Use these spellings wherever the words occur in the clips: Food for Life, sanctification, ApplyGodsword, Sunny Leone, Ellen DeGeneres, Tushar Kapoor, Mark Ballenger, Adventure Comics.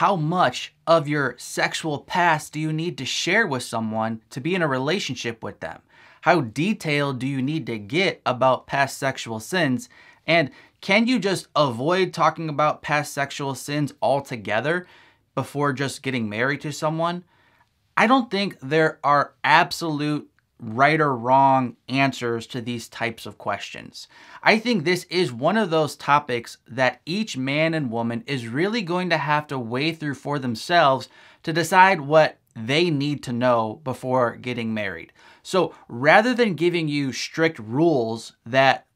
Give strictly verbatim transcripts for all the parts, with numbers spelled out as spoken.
how much of your sexual past do you need to share with someone to be in a relationship with them? How detailed do you need to get about past sexual sins? And can you just avoid talking about past sexual sins altogether before just getting married to someone? I don't think there are absolute right or wrong answers to these types of questions. I think this is one of those topics that each man and woman is really going to have to weigh through for themselves to decide what they need to know before getting married. So rather than giving you strict rules that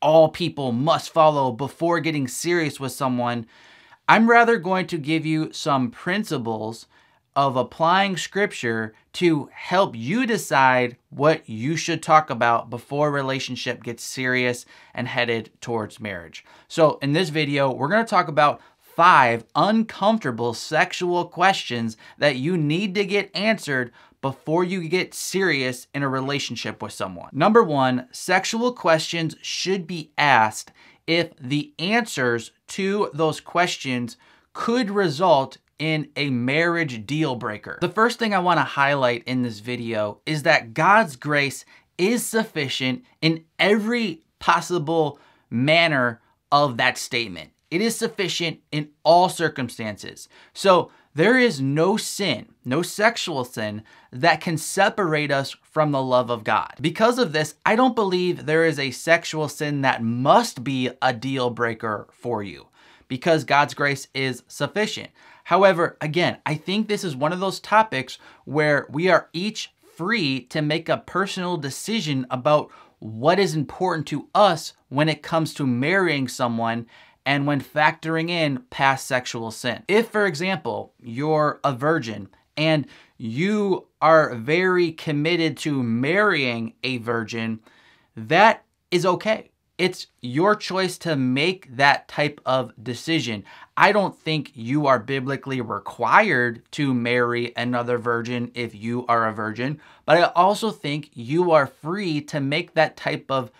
all people must follow before getting serious with someone, I'm rather going to give you some principles of applying scripture to help you decide what you should talk about before a relationship gets serious and headed towards marriage. So in this video, we're going to talk about five uncomfortable sexual questions that you need to get answered before you get serious in a relationship with someone. Number one, sexual questions should be asked if the answers to those questions could result in a marriage deal breaker. The first thing I want to highlight in this video is that God's grace is sufficient in every possible manner of that statement. It is sufficient in all circumstances. So there is no sin, no sexual sin, that can separate us from the love of God. Because of this, I don't believe there is a sexual sin that must be a deal breaker for you, because God's grace is sufficient. However, again, I think this is one of those topics where we are each free to make a personal decision about what is important to us when it comes to marrying someone and when factoring in past sexual sin. If, for example, you're a virgin and you are very committed to marrying a virgin, that is okay. It's your choice to make that type of decision. I don't think you are biblically required to marry another virgin if you are a virgin, but I also think you are free to make that type of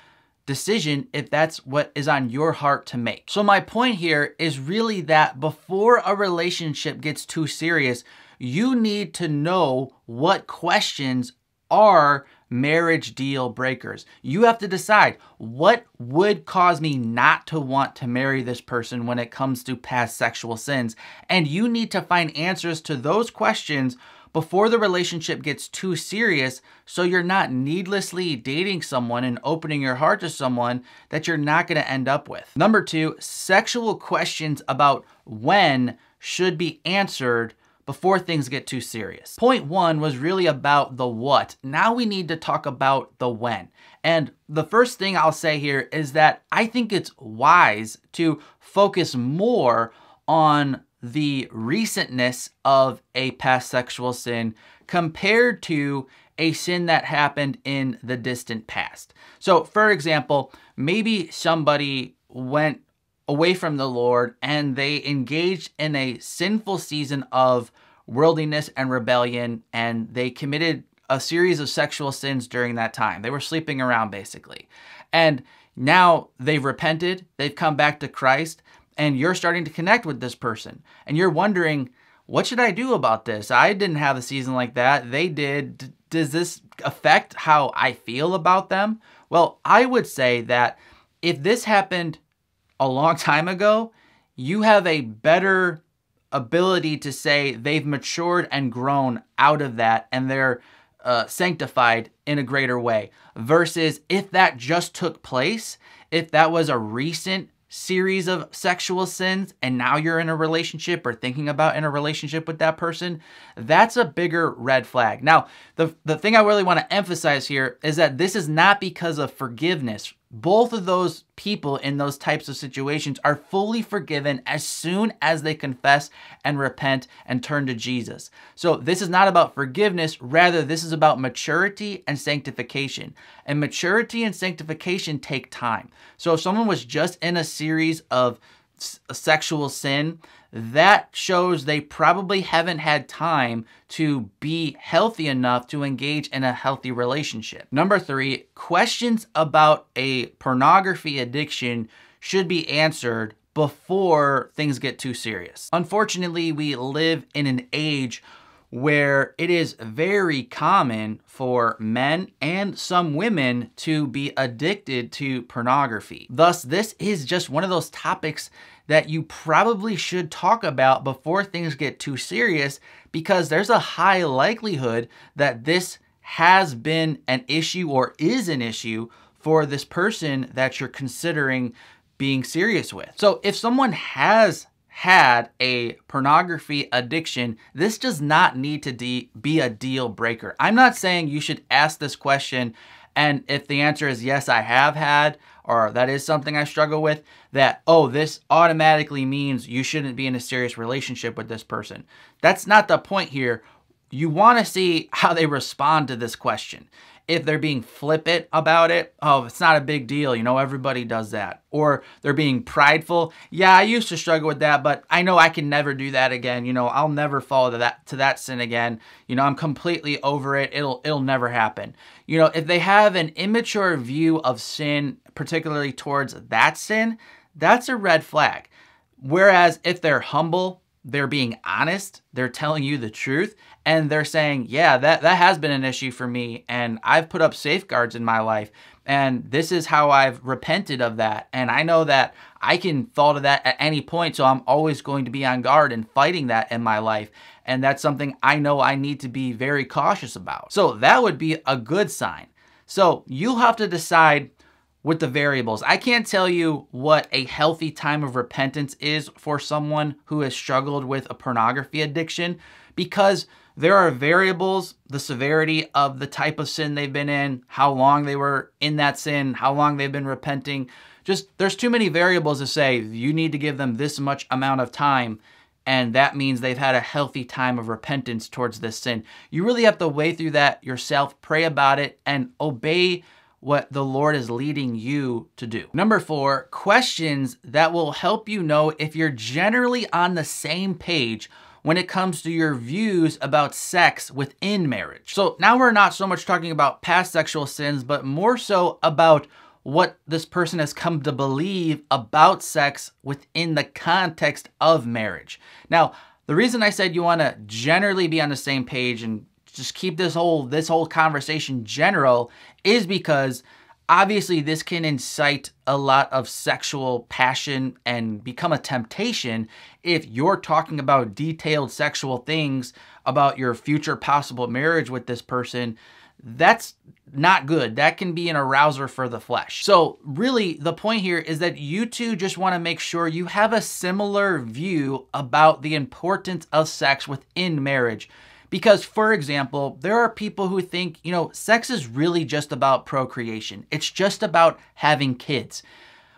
decision if that's what is on your heart to make. So my point here is really that before a relationship gets too serious, you need to know what questions are marriage deal breakers. You have to decide, what would cause me not to want to marry this person when it comes to past sexual sins? And you need to find answers to those questions before the relationship gets too serious, so you're not needlessly dating someone and opening your heart to someone that you're not going to end up with. Number two, sexual questions about when should be answered before things get too serious. Point one was really about the what. Now we need to talk about the when. And the first thing I'll say here is that I think it's wise to focus more on the recentness of a past sexual sin compared to a sin that happened in the distant past. So for example, maybe somebody went away from the Lord and they engaged in a sinful season of worldliness and rebellion, and they committed a series of sexual sins during that time. They were sleeping around basically. And now they've repented, they've come back to Christ, and you're starting to connect with this person. And you're wondering, what should I do about this? I didn't have a season like that. They did. Does this affect how I feel about them? Well, I would say that if this happened a long time ago, you have a better ability to say they've matured and grown out of that and they're uh, sanctified in a greater way. Versus if that just took place, if that was a recent series of sexual sins and now you're in a relationship or thinking about in a relationship with that person, that's a bigger red flag. Now, the, the thing I really want to emphasize here is that this is not because of forgiveness. Both of those people in those types of situations are fully forgiven as soon as they confess and repent and turn to Jesus. So this is not about forgiveness. Rather, this is about maturity and sanctification. And maturity and sanctification take time. So if someone was just in a series of sexual sin, that shows they probably haven't had time to be healthy enough to engage in a healthy relationship. Number three, questions about a pornography addiction should be answered before things get too serious. Unfortunately, we live in an age where it is very common for men and some women to be addicted to pornography. Thus, this is just one of those topics that you probably should talk about before things get too serious, because there's a high likelihood that this has been an issue or is an issue for this person that you're considering being serious with. So if someone has had a pornography addiction, this does not need to de- be a deal breaker. I'm not saying you should ask this question, and if the answer is yes, I have had, or that is something I struggle with, that, oh, this automatically means you shouldn't be in a serious relationship with this person. That's not the point here. You want to see how they respond to this question. If they're being flippant about it, oh, it's not a big deal, you know, everybody does that. Or they're being prideful. Yeah, I used to struggle with that, but I know I can never do that again. You know, I'll never fall to that to that sin again. You know, I'm completely over it. It'll it'll never happen. You know, if they have an immature view of sin, particularly towards that sin, that's a red flag. Whereas if they're humble, they're being honest, they're telling you the truth, and they're saying, yeah, that, that has been an issue for me, and I've put up safeguards in my life, and this is how I've repented of that, and I know that I can fall to that at any point, so I'm always going to be on guard and fighting that in my life, and that's something I know I need to be very cautious about. So that would be a good sign. So you'll have to decide with the variables. I can't tell you what a healthy time of repentance is for someone who has struggled with a pornography addiction, because there are variables, the severity of the type of sin they've been in, how long they were in that sin, how long they've been repenting. Just there's too many variables to say you need to give them this much amount of time, and that means they've had a healthy time of repentance towards this sin. You really have to weigh through that yourself, pray about it, and obey what the Lord is leading you to do. Number four, questions that will help you know if you're generally on the same page when it comes to your views about sex within marriage. So now we're not so much talking about past sexual sins, but more so about what this person has come to believe about sex within the context of marriage. Now, the reason I said you want to generally be on the same page and just keep this whole this whole conversation general is because obviously this can incite a lot of sexual passion and become a temptation if you're talking about detailed sexual things about your future possible marriage with this person. That's not good. That can be an arouser for the flesh. So really the point here is that you two just want to make sure you have a similar view about the importance of sex within marriage. Because, for example, there are people who think, you know, sex is really just about procreation. It's just about having kids.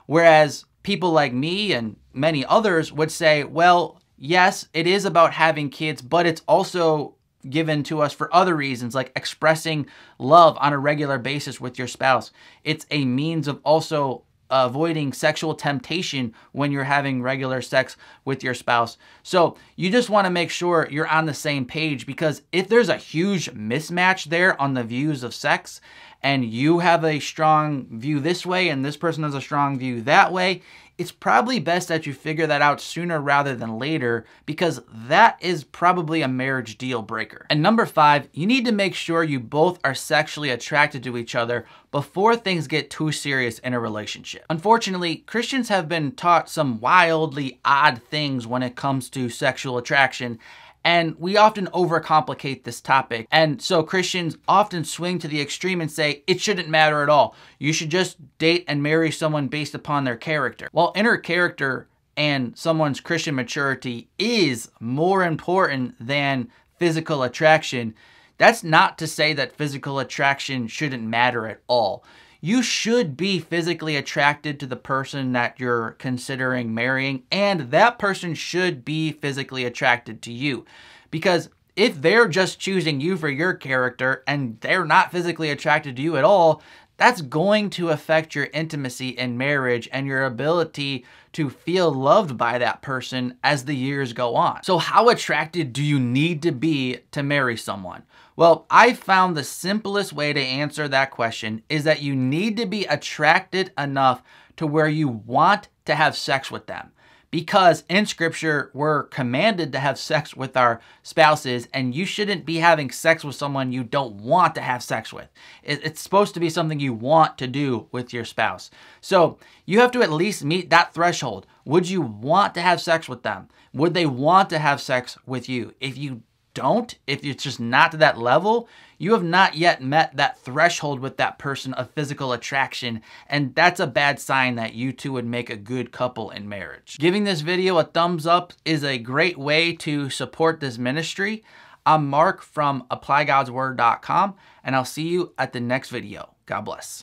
Whereas people like me and many others would say, well, yes, it is about having kids, but it's also given to us for other reasons, like expressing love on a regular basis with your spouse. It's a means of also avoiding sexual temptation when you're having regular sex with your spouse. So you just want to make sure you're on the same page, because if there's a huge mismatch there on the views of sex, and you have a strong view this way and this person has a strong view that way, it's probably best that you figure that out sooner rather than later, because that is probably a marriage deal breaker. And number five, you need to make sure you both are sexually attracted to each other before things get too serious in a relationship. Unfortunately, Christians have been taught some wildly odd things when it comes to sexual attraction, and we often overcomplicate this topic. And so Christians often swing to the extreme and say, it shouldn't matter at all. You should just date and marry someone based upon their character. Well, inner character and someone's Christian maturity is more important than physical attraction. That's not to say that physical attraction shouldn't matter at all. You should be physically attracted to the person that you're considering marrying, and that person should be physically attracted to you. Because if they're just choosing you for your character and they're not physically attracted to you at all, that's going to affect your intimacy in marriage and your ability to feel loved by that person as the years go on. So how attracted do you need to be to marry someone? Well, I found the simplest way to answer that question is that you need to be attracted enough to where you want to have sex with them. because in Scripture, we're commanded to have sex with our spouses, and you shouldn't be having sex with someone you don't want to have sex with. It's supposed to be something you want to do with your spouse. So you have to at least meet that threshold. Would you want to have sex with them? Would they want to have sex with you? If you don't, if it's just not to that level, you have not yet met that threshold with that person of physical attraction, and that's a bad sign that you two would make a good couple in marriage. Giving this video a thumbs up is a great way to support this ministry. I'm Mark from Apply Gods Word dot com, and I'll see you at the next video. God bless.